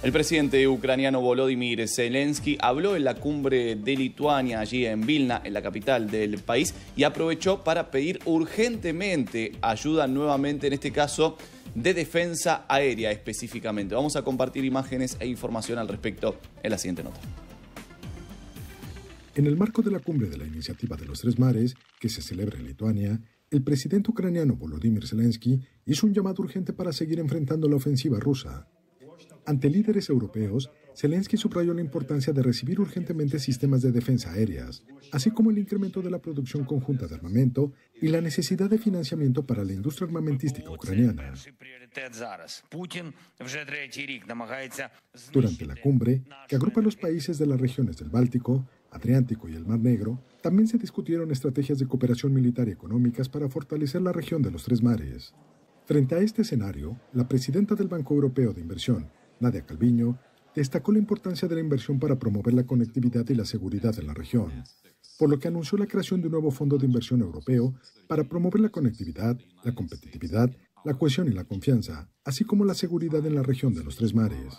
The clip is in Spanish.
El presidente ucraniano Volodymyr Zelensky habló en la cumbre de Lituania, allí en Vilna, en la capital del país, y aprovechó para pedir urgentemente ayuda nuevamente, en este caso, de defensa aérea específicamente. Vamos a compartir imágenes e información al respecto en la siguiente nota. En el marco de la cumbre de la Iniciativa de los Tres Mares, que se celebra en Lituania, el presidente ucraniano Volodymyr Zelensky hizo un llamado urgente para seguir enfrentando la ofensiva rusa. Ante líderes europeos, Zelensky subrayó la importancia de recibir urgentemente sistemas de defensa aéreas, así como el incremento de la producción conjunta de armamento y la necesidad de financiamiento para la industria armamentística ucraniana. Durante la cumbre, que agrupa los países de las regiones del Báltico, Adriático y el Mar Negro, también se discutieron estrategias de cooperación militar y económicas para fortalecer la región de los Tres Mares. Frente a este escenario, la presidenta del Banco Europeo de Inversión, Nadia Calviño, destacó la importancia de la inversión para promover la conectividad y la seguridad en la región, por lo que anunció la creación de un nuevo fondo de inversión europeo para promover la conectividad, la competitividad, la cohesión y la confianza, así como la seguridad en la región de los Tres Mares.